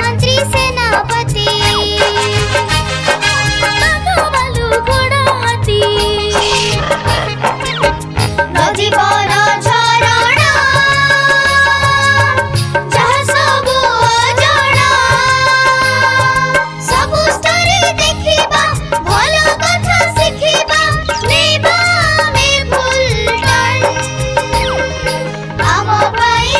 मंत्री सेनापति बलु गुणाती नदी पाना झरणा जहाँ सब जाना सब स्टोरी देखिबा भलो कथा सिखिबा नेबा मे भूल डन हम पाई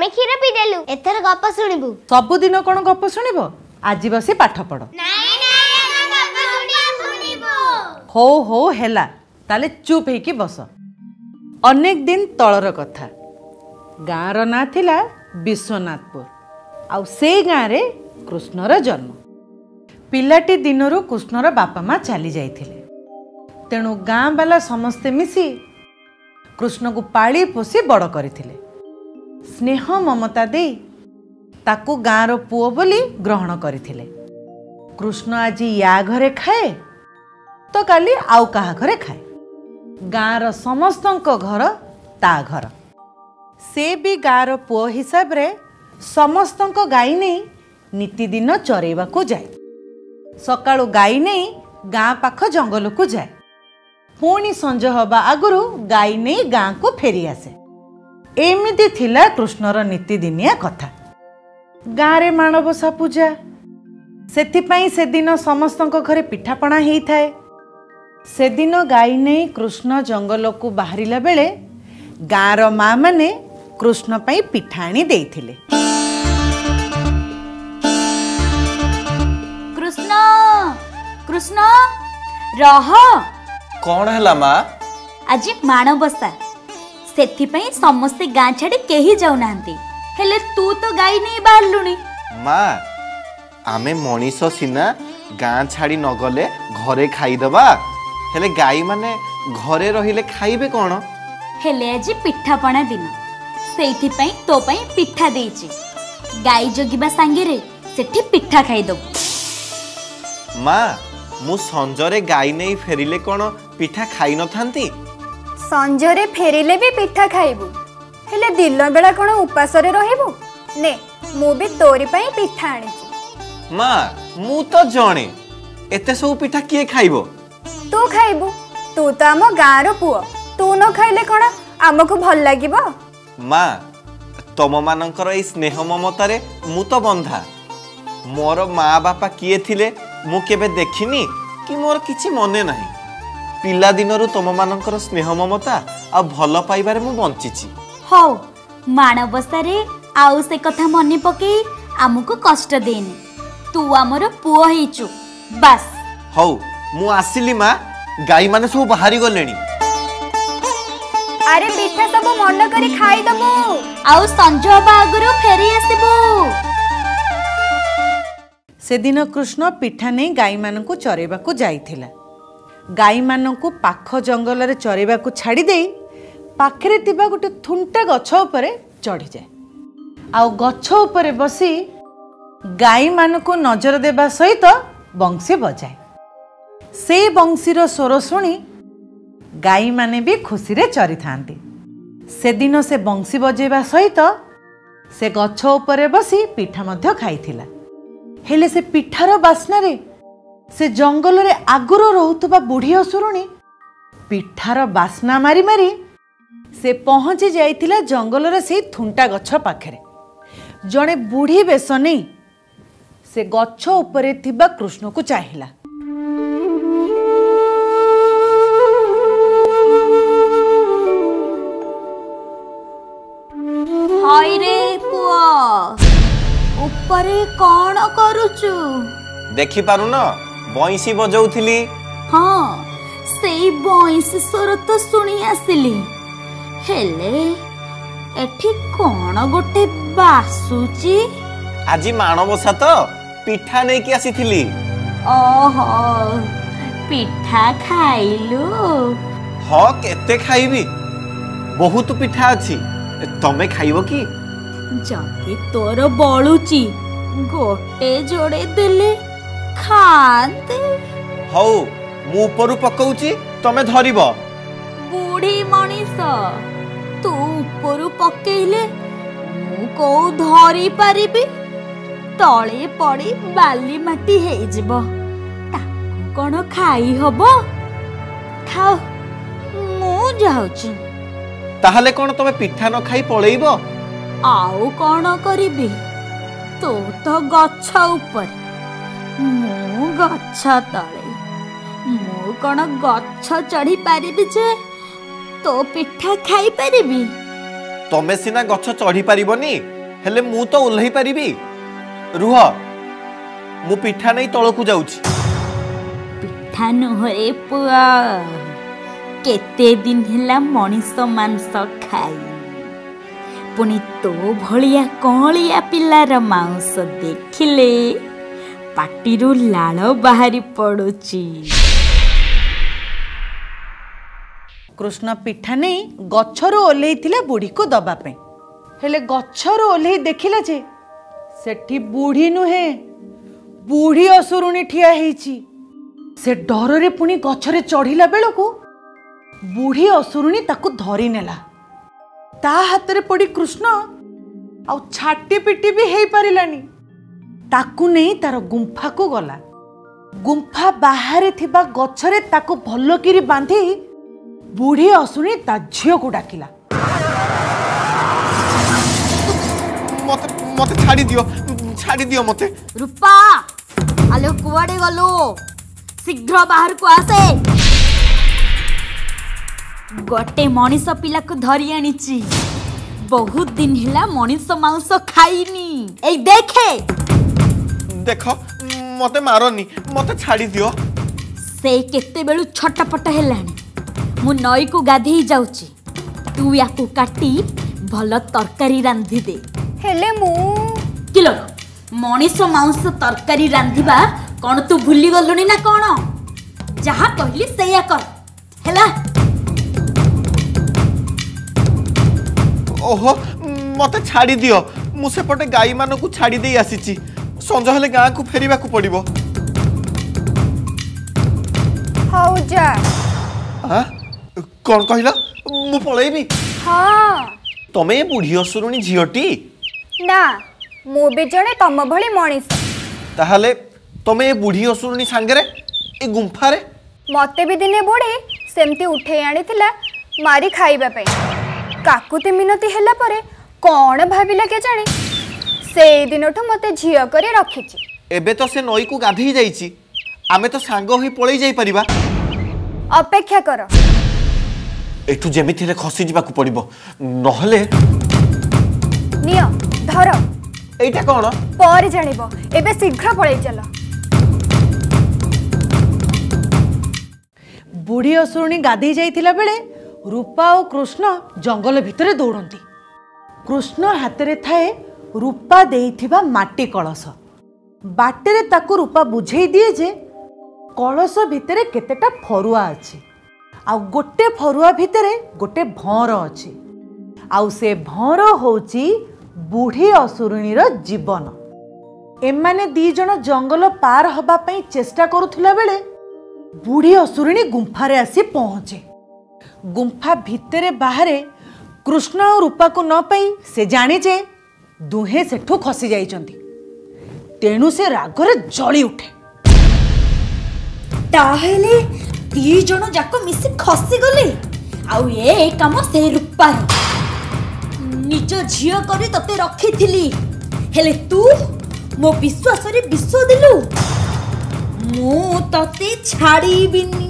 मैं खीर पी देलु एथर गप सुनिबू सब दिन कोन गप सुनिबो आज बसी पाठ पढो नाही नाही गप सुनिबो हो हो हेला ताले चुप हे कि बस। अनेक दिन तळर कथा गाँ रो ना थिला विश्वनाथपुर आउ से गाँ रे कृष्णर जन्म। पिलाटी दिनरो कृष्णर बापा माँ चली जाइथिले तेणु गाँ वाला समस्ते मिसी कृष्ण को पाली पोसी बड़ करिथिले। स्नेह ममता दे ताकू गाँव रो पुओ बोली ग्रहण करिथिले। कृष्ण आज या घरे खाए तो काली आउ कहा घरे खाए। गाँव रो समस्त घर ता घर से भी गाँव रो पुओ हिसाब रे समस्त गाई नहीं नितिदिन चरैवा को जाए। सकाळू गाई नहीं गाँ पाख जंगल को जाए पुणी संज हवा आगुरु गाई नहीं गाँ को फेरी आसे। एमिति थिला कृष्णर नितिदिनिया कथा। गाँव में माणबसा पूजा सेथिपाई से दिन समस्त घरे पिठापणा होता है। से दिन गाई नहीं कृष्ण जंगल को बाहर बेले गाँव माँ मैंने कृष्ण पाई पिठा आनी देथिले। कृष्ण कृष्ण रह कौन है माँ आज माणबसा सेथिपाई समस्ते गाँ छाड़ी केही जाऊ नांती हेले तू तो गाई नहीं बाहर लुनी। माँ आमे मनीष सिना गाँ छाड़ी न गले घरे खाईदबा हेले गाई माने घरे रहिले खाइबे कोण। हेले आज पिठापणा दिन सेथिपाई तो पाई पिठा देइची गाई जोगिबा सांगे रे सेठी पिठा खाईदबु। माँ मु संजरे गाई नहीं फेरिले कोण पिठा खाई न थांती। संजरे फेरिले भी पिठा खाइबू हेले दिन बेला कोन उपास रे रहबू ने मु भी तोरी पई पिठा आनी छी। मां मु तो जणे एते सब पिठा किए खाइबो तू खाइबू तू तो आम गाँव रो पुओ तू न खाइले कोन आमको भल लागिबो। मां तम मानकर ए स्नेह ममता रे मु तो बंधा। मोर माँ बापा किए थिले मु केबे देखिनी कि मोर किछि मने नाही। पिला दिनरू तुम मानकर स्नेह ममता आ भल पाइबारे मु बंचिची। हौ माणबसा रे आउ से कथा मने पके आमुको कष्ट देनी तू आमरो पुओ हेचु बस। हौ मु आसिली मां गाई माने सब बाहरी गलेनी। अरे पिठा सब मन करी खाई दबो आउ संजो बागुरो फेरी आसीबो। से दिन कृष्ण पिठा नै गाई मानकु चरेबा को जाइथिला। गाई मानन को पाख जंगल रे चरैबा को छाड़ी देई पाखरे तिबा गोटे थुंटा गछ ऊपर चढ़ी जाए आउ गछ ऊपर बसी गाई मान को नजर देवा सहित बंशी बजाए। से बंशीर स्वर शुणी गाई माने भी खुशी रे चरी थांती। से दिन से बंशी बजेबा सहित से गछ ऊपर बसी पिठा मध्य खाइथिला। हेले से पिठार बास्ना रे से जंगल रे आगुरो रोतबा बुढ़ी असुरुणी पिठार बास्ना मारी मारी से पहुँची जाइथिला जंगल रे से थुंटा गछ पाखरे। जड़े बुढ़ी बेस नहीं से गछ ऊपर थिबा कृष्ण को चाहिला। हाय रे पुआ ऊपरे कौन करूचु देखि पारु ना बंशी बजाऊली। हाँ से बंशी स्वर तो शुणी आसिली हेले एठी कौन गोटे बासुची। आज माणबसा तो पिठा नहीं कि आसी थिली। ओहो पिठा खाइलु? हाँ केते खाइबी, बहुत पिठा अछि। तमे खाइबो कि? जदि तोर बळुची गोटे जोड़े देले खाते। हौ मु ऊपर पकौची, तमे धरिबो। बूढ़ी मनीष तू ऊपर पकेइले मु को धरि परिबी? तले पड़ी बाली माटी हेइ जिवो, कौन खाई हब? खाओ मु जाउची। ताहले कौन तमे पिठा न खाई पळेइबो? आउ कौन करिबी? तो गच्छ ऊपर, मु गच्छ तळे। मु कौन गच्छ चढ़ी पारिबी जे तो पिठा खाई पारिबी? तमे सिना गच्छ चढ़ी पारिबोनी, हेले मु तो उल्है पारिबी। रुह, मु पिठा नै तळकु जाउची। रे पुआ, केते दिन हेला मनीष मांस खाई, पुनी तो भलिया कलिया पिलार मांस देखिले पाटीरू लाल बाहरी पड़ुची। कृष्ण पिठा नहीं गच्छरू ओल्हेइथिला बुढ़ी को दबा पे, हेले गच्छरू ओल्हेइ देखिला जे सेठी बुढ़ी नुहे, बुढ़ी असुरुणी ठिया हेइची। से डर रे पुणी गछरे चढ़िला बेलकू बुढ़ी असुरुणी ताकू धरी नेला। ता हाथ रे पड़ी कृष्ण आउ छाटी पिटी भी हेई पारिलानी। ताकू नहीं तार गुंफा को गला। गुंफा बाहरे थिबा गछरे ताकू भल्लकिरी बांधी बुढ़ी असुरुणी ता झियो को डाकिला। मते छाड़ी दियो, छाड़ी दियो मते। रूपा आलो कुआडे गलो, शीघ्र बाहर को आसे। गोटे मनीष पिला को धरी आनीची, बहुत दिन हेला मनीष मांस खाइनी। ए देखे, देख मते मारोनी, मते छाड़ी दियो। से केते बेलु छटपट हेलानी, मु नई को गाधेई जाउची। तू या को काटी भल तरकारी रांधी दे। हेले मु किलो मनीष मांस तरकारी रांधिबा कौन तू भूली गलुनी ना कौन? जहा कहली सेया कर, हेला। ओहो मते छाड़ी दियो, मु सेपटे गाई मान को छाड़ी दे आसीची। संज हेले गाँ को फेरिबा को पड़िबो। हाउ जा। हां कौन कहिला मु पळेबी? हां तमे बुढ़ी असुरुणी झियोटी ना, मु बे जणे तम भली मनीष। ताहले तमे तो बुढ़ी असुरुणी सांगरे ए गुंफा रे मते भी दिने बुढ़ी सेमती उठे आनी थिला मारी खाइबा पे। काकुते मिनती हेला परे कोन भाबिला के जाने सेई दिनोठो मते झियो करे रखिची। एबे तो से नई को गाधी जाईची, आमे तो सांग होई पळई जाई परिबा। अपेक्षा कर, एठु जेमिति रे खसी जिबा को पड़िबो। नहले नियो धर। एटा कोन पर जानिबो, एबे शीघ्र पळई चलो। बुढ़ी असुरुणी गाधी जाइथिला बेले रूपा और कृष्ण जंगल भितर दौड़ती। कृष्ण हाथ में थाए रूपा देइथिबा माटी कलश। बाटे ताकू रूपा बुझे दिए जे कलश भितर केतेटा फरुआ अछि, आ गोटे फरुआ भितर गोटे भौर अछि। आउ से भौर होउची बुढ़ी असुरुणीर जीवन। एमाने दी जण जंगल पार होबा पई चेष्टा करुथिला बेले बुढ़ी असुरुणी गुंफार आसी पहुँचे। गुंफा भितरे बाहरे कृष्ण और रूपा को न पाई से जाने जे दुहे सेठु खसी जाइछंती। तेणु से रागरे जली उठे। ताहेले दी जण जाको मिसी खसी गले, आउ ए काम से रूपा निज झियो करी तते रखिथिली, हेले तू मो विश्वास रे विष दिलु। मु तते छाड़ीबिनी,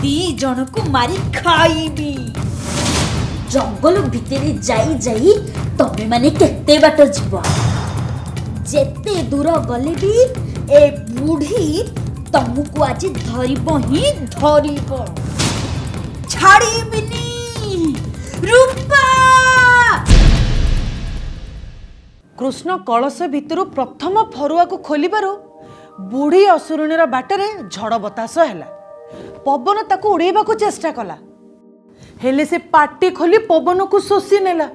दी जन को मारी खाइबी। जंगल भितर जाई जाई तमे माने केते बाट जीव, जेते दूर गले भी ए बुढ़ी तमको आज धरब ही धरब। छाड़ीबिनी रूपा। कृष्ण कलश भितर प्रथम फरुआ को खोलिबारो बुढ़ी असुरुणीर बाटर झड़ बतास है। पवन ताकू उड़ेबा को चेष्टा कला, हेले से पाटी खोली पवन को शोषी नेला।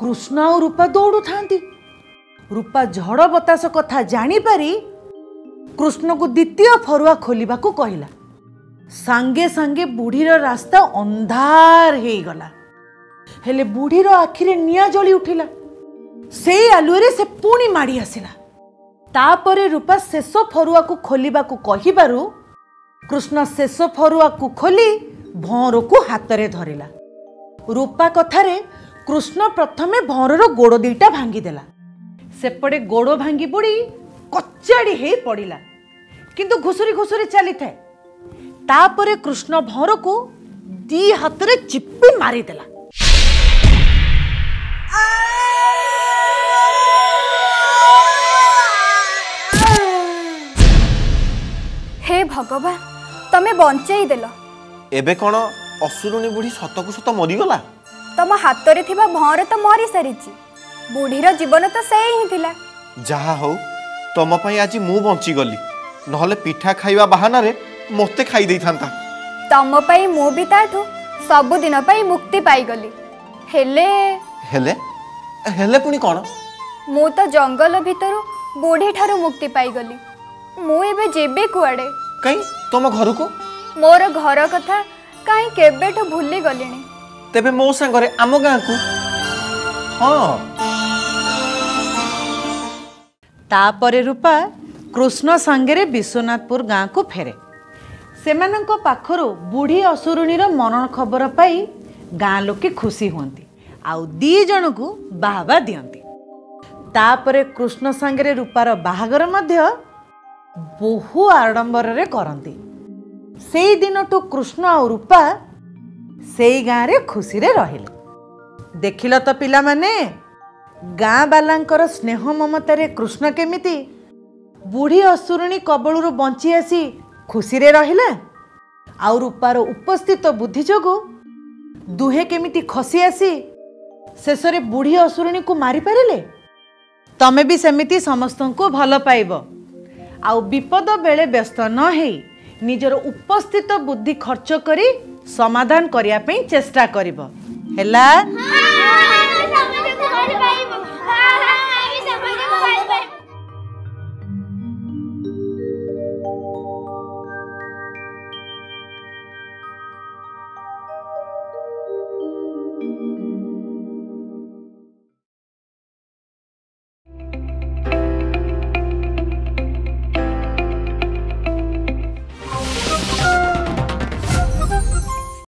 कृष्ण और रूपा दौड़ू था। रूपा झड़ बतास कथा जानीपारी कृष्ण को द्वितीय फरुआ खोलिबा को कहला। सांगे सांगे बुढ़ीर रास्ता अंधार हो गला। हेले बुढ़ीर आखिरे निया जली उठिला। से आलुए से पुणी माड़ी आसिला। तापरे रूपा शेष फरुआ को खोलिबा को कहिबारु कृष्ण शेष फरुआ को खोली भौर को हातरे धरिला। रूपा कथारे कृष्ण प्रथमे भौरर गोड़ दुईटा भांगीदेला। सेपटे गोड़ भांगी बुड़ी कचाड़ी हे पड़िला, किंतु घुसुरी घुसुरी चली था। तापरे कृष्ण भौर को दी हातरे चिप्पी मारिदेला। हे भगवान, तमे बंचाई देल। एबे कोन असुरुणी बुढ़ी सत को सत मरीगला। तम हाथ रे थिबा भौर तो मरी सारिची। बुढ़ीर जीवन तो सेई ही थिला। जहा हो तम पई आज मु बंची गली, नहले पिठा खाइबा बहाना रे मोते खाई देई थांता। तम पई मु भी ताठो सब दिन पई मुक्ति पाई गली। हेले हेले हेले पुनी कोन? मु तो जंगल भितरु बुढ़ी ठारो मुक्ति पाई गली। मु एबे जेबे कुआडे कई तुम घर को? मोर घर कथा कहीं केबेठ भूली गलिनी। तेबे मो संग रे आम गां को। हां, तापरे रूपा कृष्ण संगरे विश्वनाथपुर गां को फेरे। सेमानन को पाखरो बूढ़ी असुरुणी रो मरण खबर पाई गां लोके खुशी होंती, आ दी जण को बाहाबा दियंती। तापरे कृष्ण संगरे रूपार बाहागर मध्य बहु आडंबर करती। से दिन तो कृष्ण और रूपा से गाँव में खुशी रहिले। देखिल तो पिला माने गाँ बालांकर स्नेह ममतारे कृष्ण केमिति बूढ़ी असुरुणी कबलू बंची आसी खुशी रहिले। आउ रूपार उपस्थित बुद्धि जोगु दुहे केमिति खसी आसी शेष रे बूढ़ी असुरुणी को मारी पारिले। तमे भी सेमिति समस्तंकु भल पाइबो। आउ विपद बेले व्यस्त न हे निजर उपस्थित बुद्धि खर्च करी समाधान करिया पे चेष्टा करिबो। हेला।